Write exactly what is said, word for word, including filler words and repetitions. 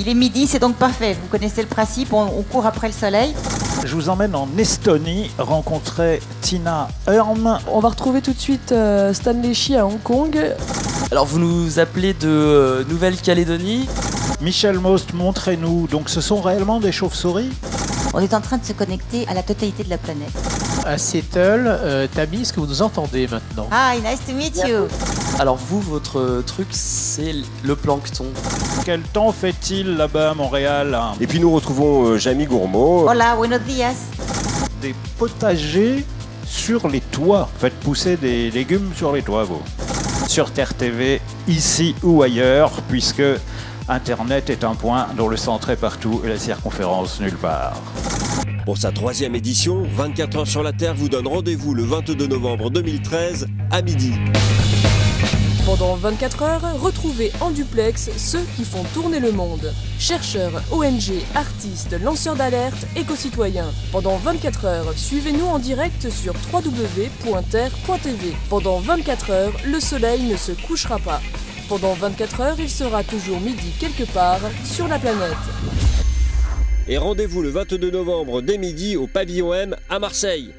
Il est midi, c'est donc parfait. Vous connaissez le principe, on, on court après le soleil. Je vous emmène en Estonie rencontrer Tina Heurm. On va retrouver tout de suite euh, Stanley à Hong Kong. Alors vous nous appelez de euh, Nouvelle-Calédonie. Michel Most, montrez-nous. Donc ce sont réellement des chauves-souris? On est en train de se connecter à la totalité de la planète. À Seattle, euh, Tabi, est-ce que vous nous entendez maintenant? Hi, nice to meet you. Alors vous, votre truc, c'est le plancton. Quel temps fait-il là-bas à Montréal? Et puis nous retrouvons euh, Jamy Gourmaud. Hola, buenos días. Des potagers sur les toits. Faites pousser des légumes sur les toits, vous. Sur Terre T V, ici ou ailleurs, puisque Internet est un point dont le centre est partout et la circonférence nulle part. Pour sa troisième édition, vingt-quatre heures sur la Terre vous donne rendez-vous le vingt-deux novembre deux mille treize à midi. Pendant vingt-quatre heures, retrouvez en duplex ceux qui font tourner le monde. Chercheurs, O N G, artistes, lanceurs d'alerte, éco-citoyens. Pendant vingt-quatre heures, suivez-nous en direct sur w w w point terre point t v. Pendant vingt-quatre heures, le soleil ne se couchera pas. Pendant vingt-quatre heures, il sera toujours midi quelque part sur la planète. Et rendez-vous le vingt-deux novembre dès midi au Pavillon M à Marseille.